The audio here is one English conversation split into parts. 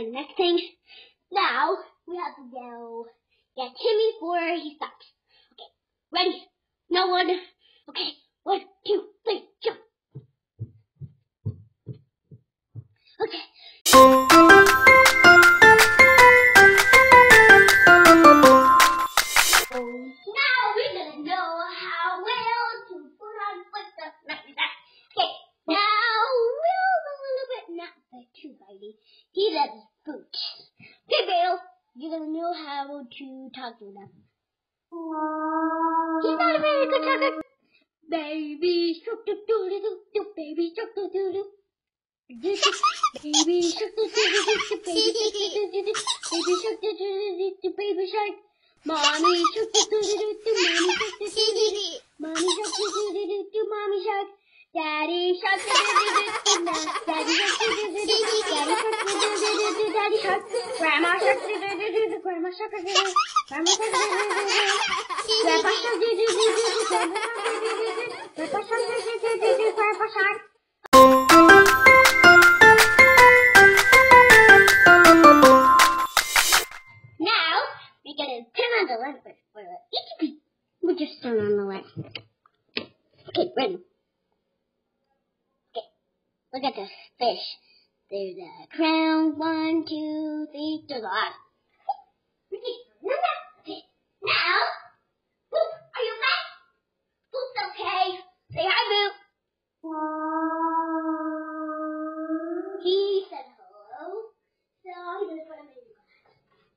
and next thing. Now, we have to go get Timmy before he stops. Okay, ready? No one. Okay, 1, 2, 3, jump. He loves boots. Okay, Bill, you're gonna know how to talk to them. He's not a very good talker. Baby shark doo doo doo doo, baby shark doo doo doo, baby shark doo doo doo, baby shark doo doo doo, baby shark. Mommy shark doo doo doo doo, mommy shark doo doo doo, mommy shark doo doo doo doo, mommy shark. Daddy shark doo doo doo doo, daddy shark doo doo doo doo, daddy shark. Daddy shark, grandma shark, grandma shark, grandma shark, grandpa shark, grandpa shark, grandpa shark. Now we're gonna turn on the light for each. We'll just turn on the light. Okay, ready? Okay, look at this fish. There's a crown, 1, 2, 3, there's a lot. Okay, now, Boop, are you okay? Boop's okay. Say hi, Boop. He said hello, so I'm going to put him in the glass.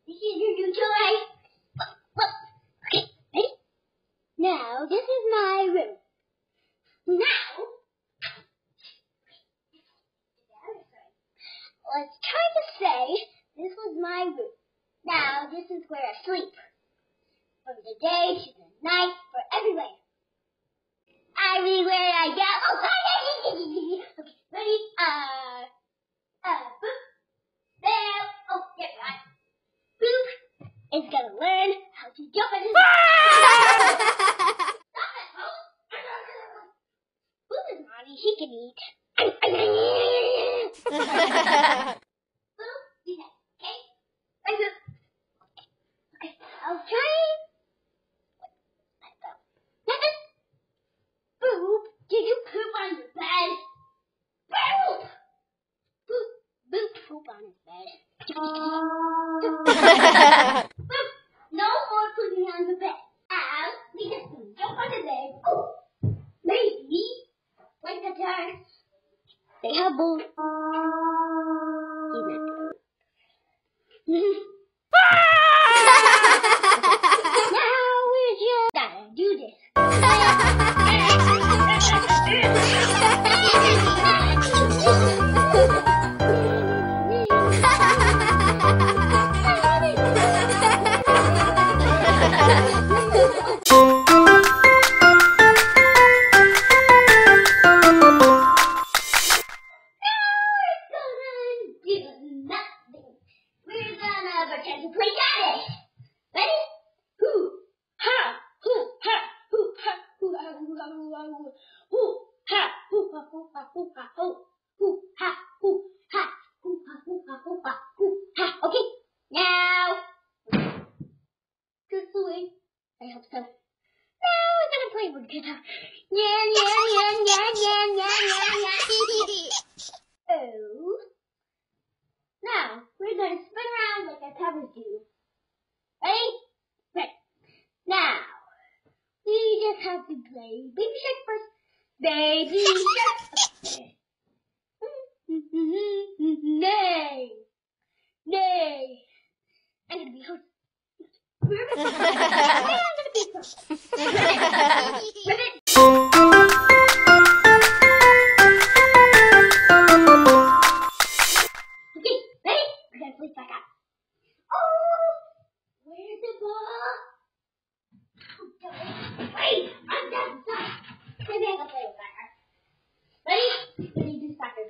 This is your new toy. Boop, boop. Okay, ready? Now, this is my room. Now, let's try to say this was my room. Now this is where I sleep. From the day to the night, for everywhere. Everywhere I go. Oh, okay, ready? Boop. There. Oh, there we are. Boop is gonna learn how to jump in his Stop it, Boop. Boop is naughty. He can eat. Boop, do that, okay? Okay, I'll try. Boop, did you poop on the bed? Boop! Boop, Boop poop on his bed. Boop, no more pooping on the bed. We just jump on the bed. Oh, maybe, like the dark. They have both. Now we're just gotta do this. Okay, now this way. I hope so. Now we're gonna play with guitar. Oh, now we're gonna spin around like I always do. Ready? Right. Now we just have to play Baby Shark first. Baby Shark. Nay. Nay. I'm gonna be host. I'm gonna be host. Okay, ready? We're gonna play back out. Oh, where's the ball? Wait, I'm done. Maybe I can play with soccer. Ready? We need to do soccer.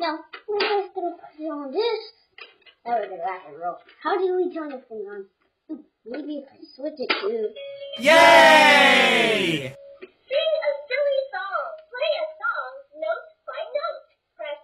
Now, we're just going to put it on this. Now we're going to rock and roll. How do we turn this thing on? Maybe if I switch it to... Yay! Sing a silly song. Play a song note by note. Press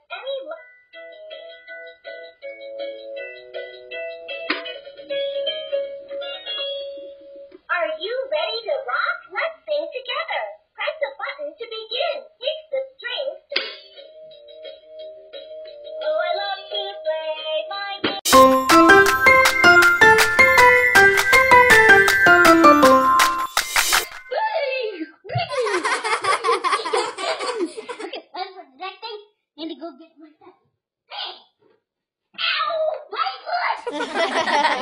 Now just have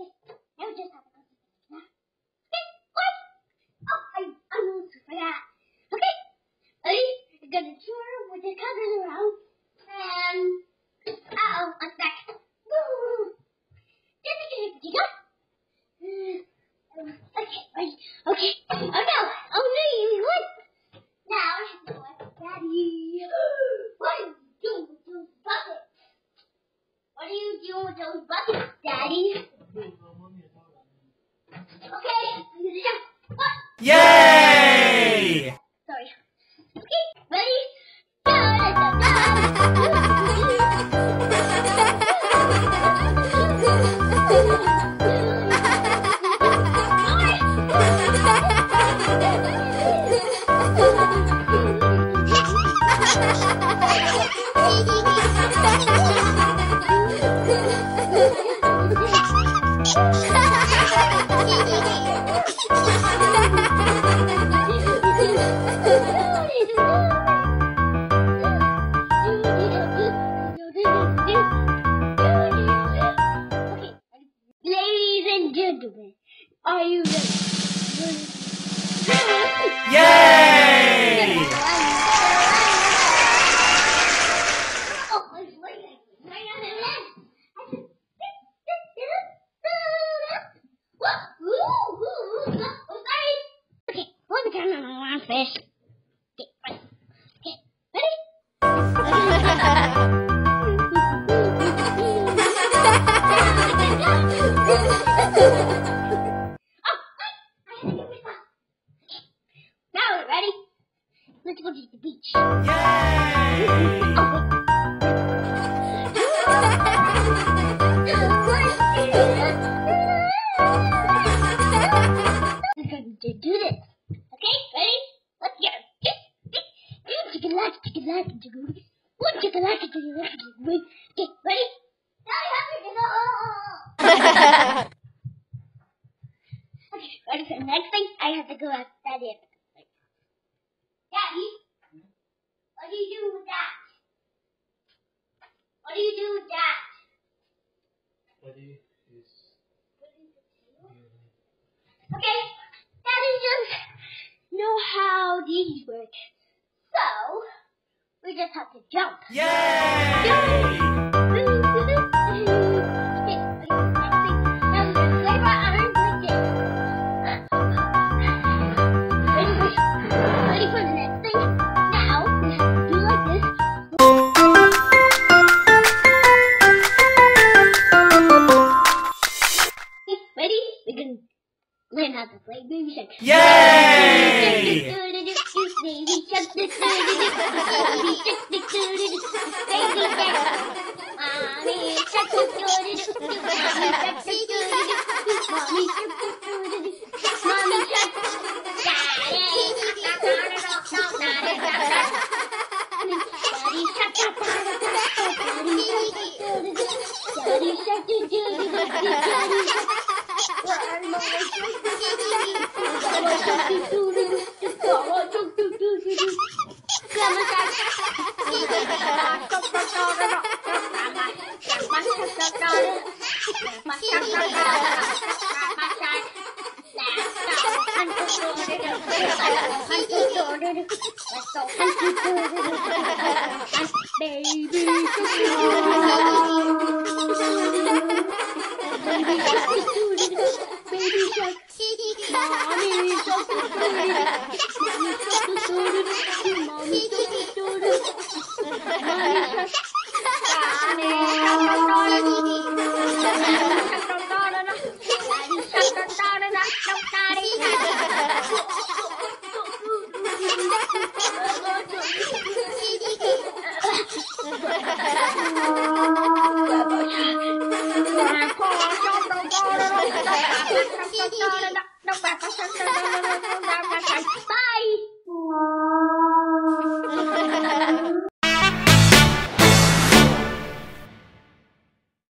a look. Okay, what? Oh, I'm all set for that. Okay, I'm gonna tour with the cousin around. Uh-oh, I'm stuck. Woo! Okay, wait, okay. Oh no! Oh no, you would! Now I have to go after Daddy. What are you doing with those buckets? What are you doing with those buckets, Daddy? Okay, I'm gonna jump. What? Yay! Sorry. Okay, ready? Are you ready? Yay! Oh, I was waiting right on the left. I said, whoa, sorry. Okay, hold the camera around first. Let's go to the beach. Yay! We're going to do this. Okay, ready? Let's go. Take a look, take a look, take a look. Let's take a look, take a look, take a look. Okay, ready? Now I have to go. Okay, ready for the next thing? I have to go after Daddy. Daddy, what do you do with that? What do you do with that? Okay, Daddy doesn't know how these work. So, we just have to jump. Yay! Learn how to play baby shark. Yay! Baby shark, baby shark, baby shark. Mommy shark, mommy shark, mommy shark, mommy shark. Bye.